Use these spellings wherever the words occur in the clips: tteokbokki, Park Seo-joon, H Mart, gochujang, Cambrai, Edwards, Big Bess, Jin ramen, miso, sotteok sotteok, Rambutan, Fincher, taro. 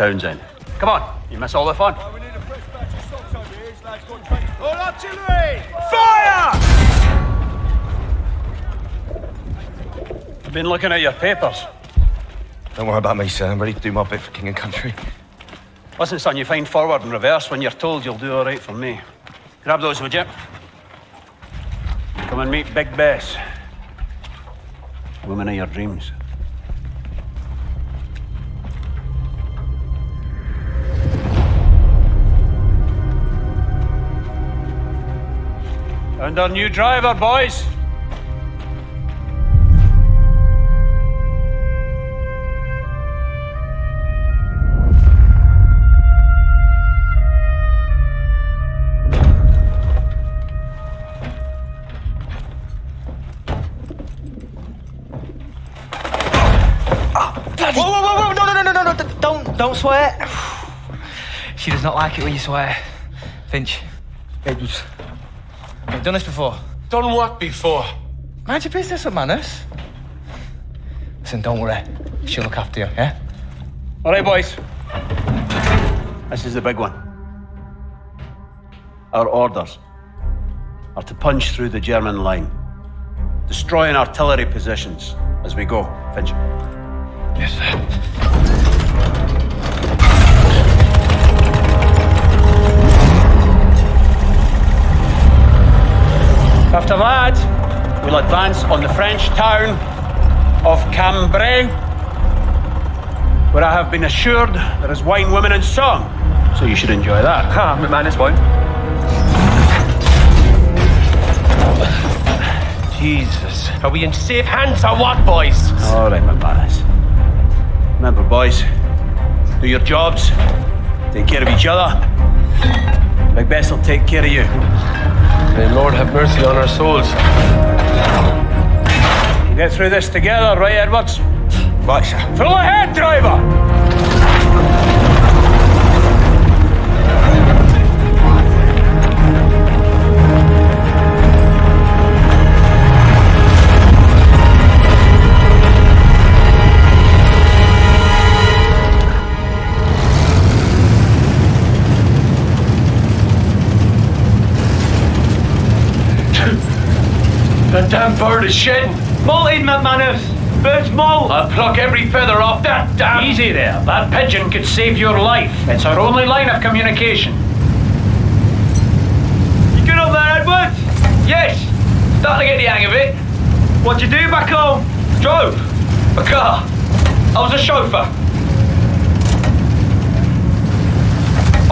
Townsend. Come on, you miss all the fun. Well, we need a fresh batch of socks over here. These lads got drinks. All artillery! Fire! I've been looking at your papers. Don't worry about me, sir. I'm ready to do my bit for king and country. Listen, son, you find forward and reverse when you're told. You'll do all right for me. Grab those, would you? Come and meet Big Bess. Woman of your dreams. And our new driver, boys. Don't swear. She does not like it when you swear. Finch. Edwards. You've done this before. Done what before? Mind your business with manners. Listen, don't worry. She'll look after you, yeah? All right, boys. This is the big one. Our orders are to punch through the German line, destroying artillery positions as we go. Finch. Yes, sir. After that, we'll advance on the French town of Cambrai, where I have been assured there is wine, women, and song. So you should enjoy that. Ha, my man, it's fine. Jesus. Are we in safe hands or what, boys? All right, my man. Remember, boys, do your jobs, take care of each other. Big Bess will take care of you. May Lord have mercy on our souls. We'll get through this together, right, Edwards? Right, sir. Full ahead, driver! That damn bird is shitting. Molting, McManus. Bird's molt. I'll pluck every feather off that damn... Easy there. That pigeon could save your life. It's our only line of communication. You good up there, Edwards? Yes. Starting to get the hang of it. What'd you do back home? Drove. A car. I was a chauffeur.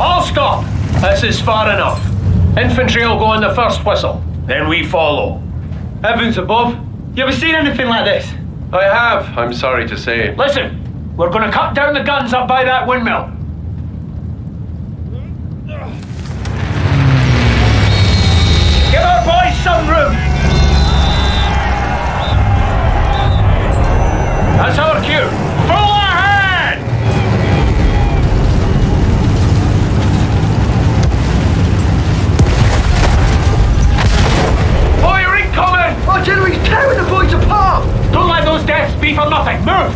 I'll stop. This is far enough. Infantry will go on the first whistle. Then we follow. Heavens above. You ever seen anything like this? I have, I'm sorry to say. Listen, we're going to cut down the guns up by that windmill. Give our boys some room. That's our cue. Full ahead! He's tearing the boys apart! Don't let those deaths be for nothing! Move!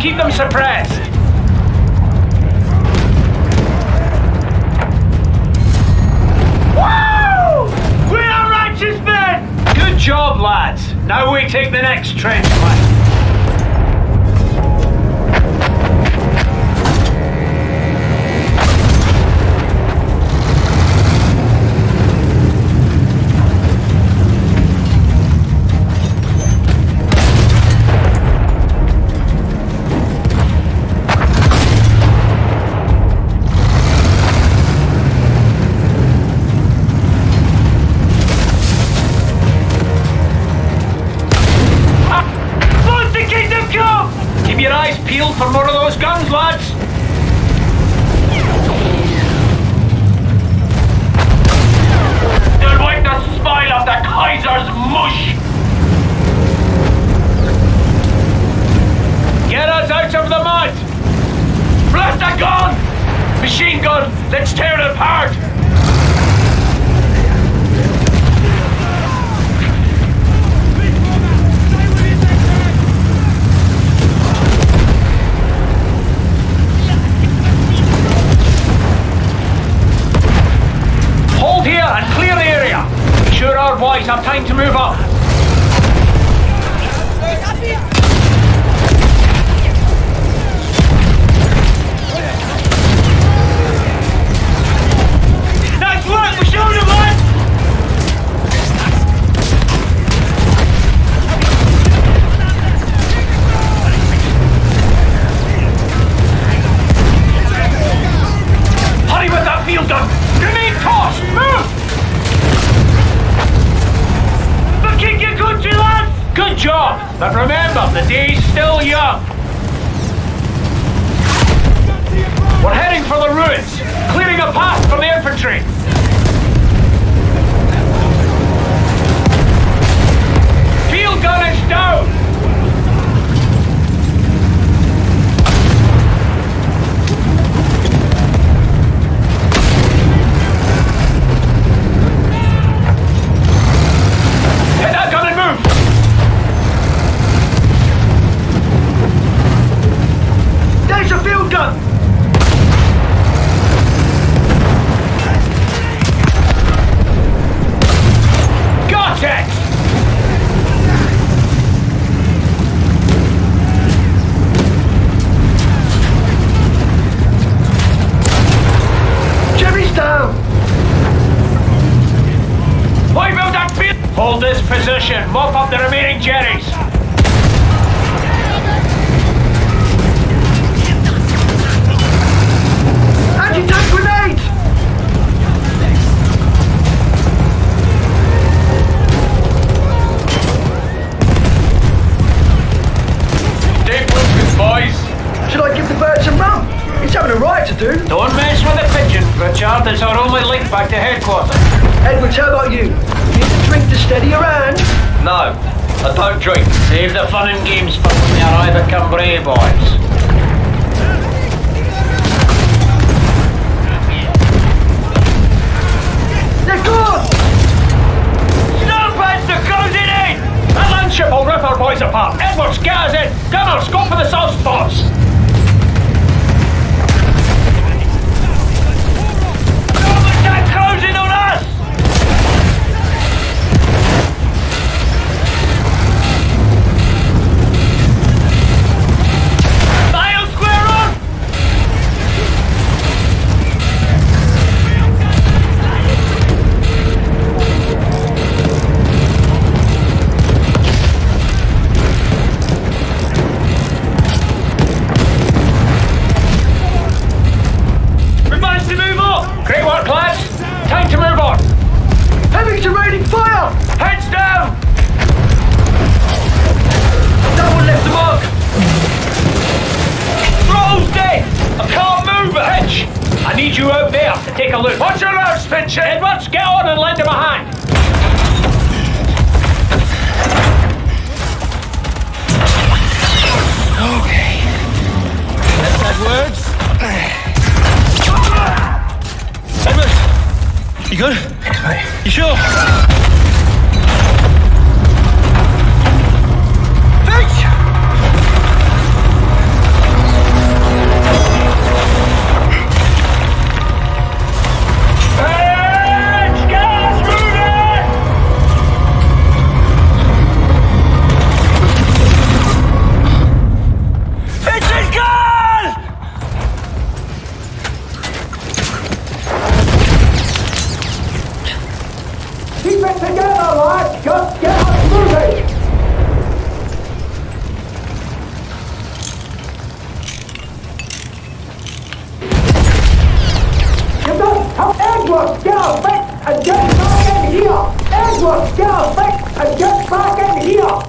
Keep them suppressed. Woo! We are righteous men! Good job, lads. Now we take the next trench line. For more of those guns, lads! They'll wipe the smile off the Kaiser's mush! Get us out of the mud! Blast a gun! Machine gun! Let's tear it apart! Boys, have time to move up. Nice work, we showed them, lads! Hurry with that field gun! Grenade toss! Move! Good job, but remember, the day's still young. We're heading for the ruins, clearing a path from the infantry. Field gun is down. Hold this position. Mop up the remaining Jerrys. Anti-tank grenades! Stay focused, boys. Should I give the bird some rum? He's having a riot to do. Don't mess with the pigeon, Richard. It's our only link back to headquarters. Edwards, how about you? Drink to steady your hand? No, I don't drink. Save the fun and games for when they arrive at Cambrai, boys. They're gone! Snowpads, they're closing in! That landship will rip our boys apart. Edwards, get us in! Gunners, go for the soft spots! Take a look. Watch your nerves, Fincher! Edwards, get on and lend him a hand! Okay. That's Edwards. Edwards! You good? Right. You sure? Fincher! Just get us moving! Get us! Edwards, get out back and get back in here! Edwards, get out back and get back in here!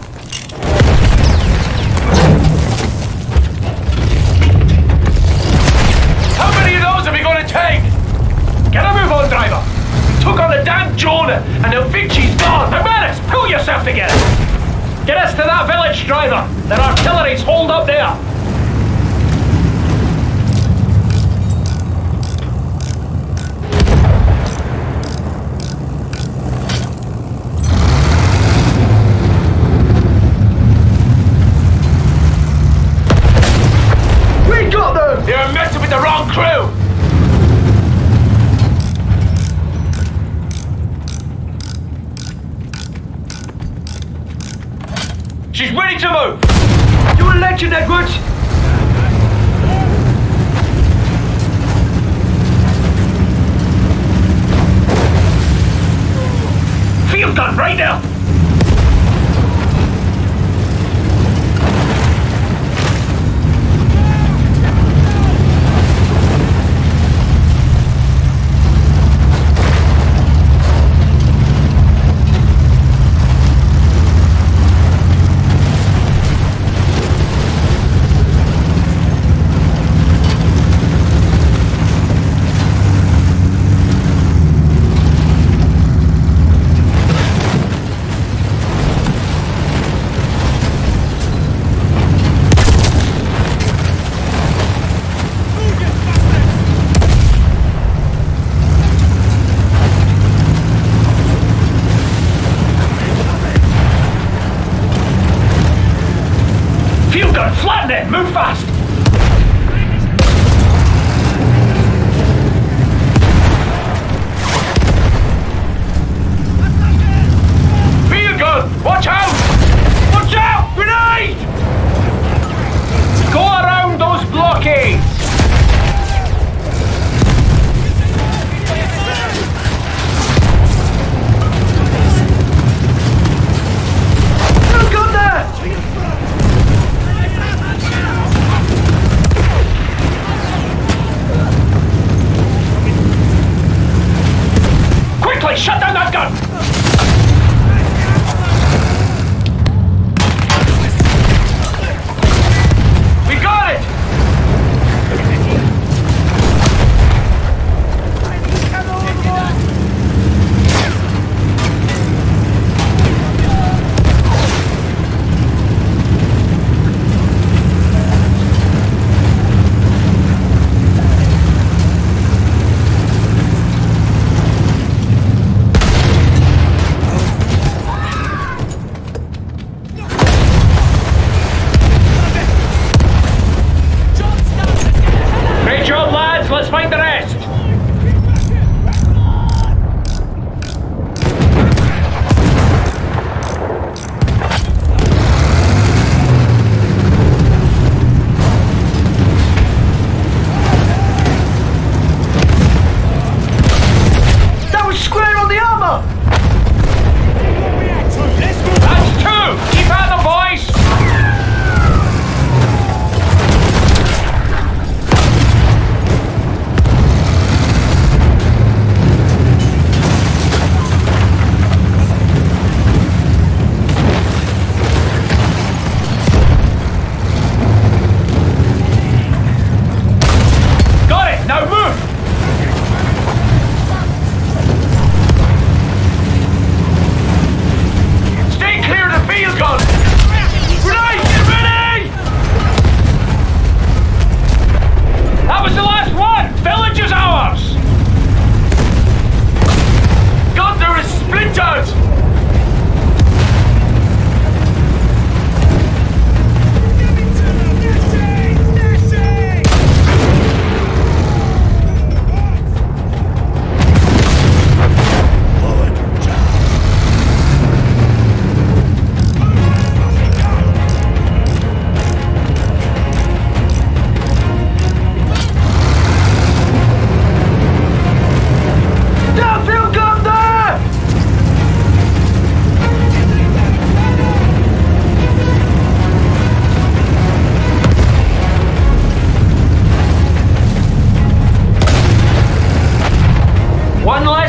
Take! Get a move on, driver! We took on a damn Jonah, and now Vichy's gone! Ramirez, pull yourself together! Get us to that village, driver! Their artillery's holed up there! We got them! They were messing with the wrong crew! She's ready to move! You will let you, Edwards! Field gun right now!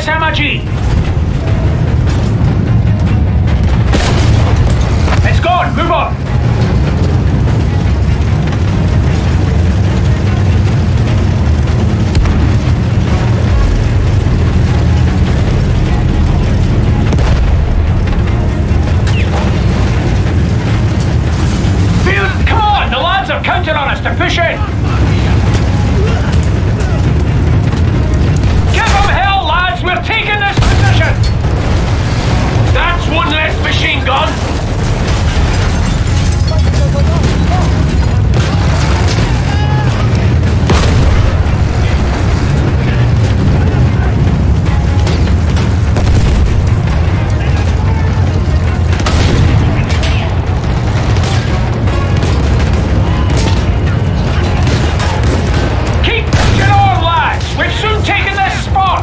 Samaji! It's gone! Move on! Field, come on! The lads are counting on us to push in! One less machine gun! Keep pushing on, lads! We've soon taken this spot!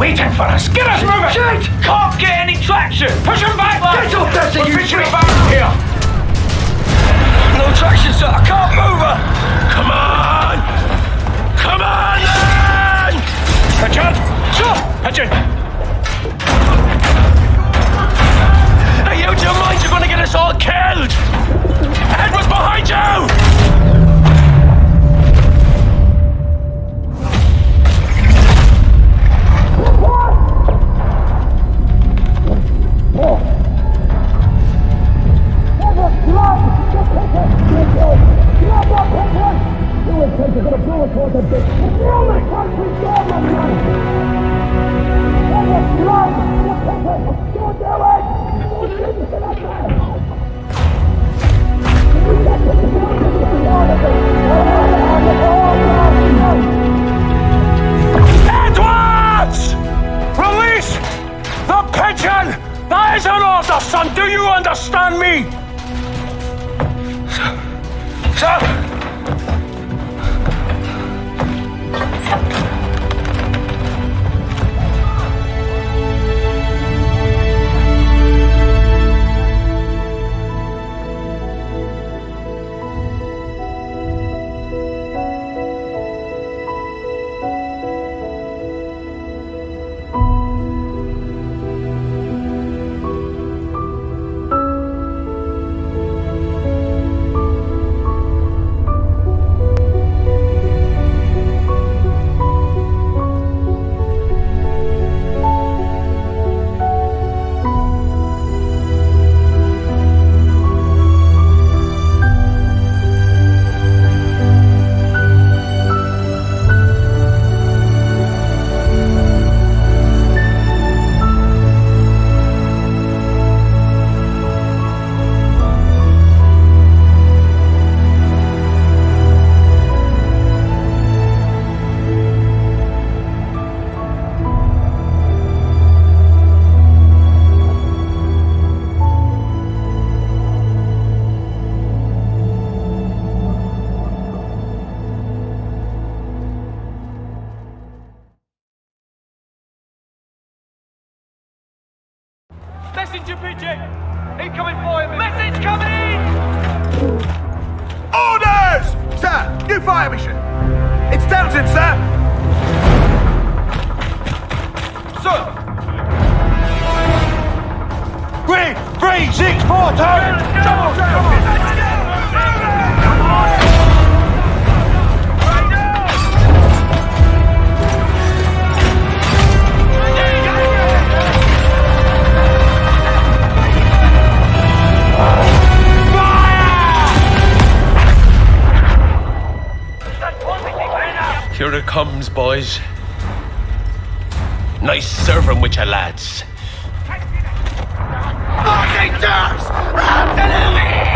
waiting for us. Get us moving! Shoot! Can't get any traction! Push them back, lad! Get off that thing, you bitch! We're pushing them back here! No traction, sir! I can't move her! Come on! Come on, man! Richard! Sure! Richard! Now you out your minds, you're gonna get us all killed! Edwards behind you! Here it comes, boys. Nice serving with your lads. Fucking jerks! Absolutely!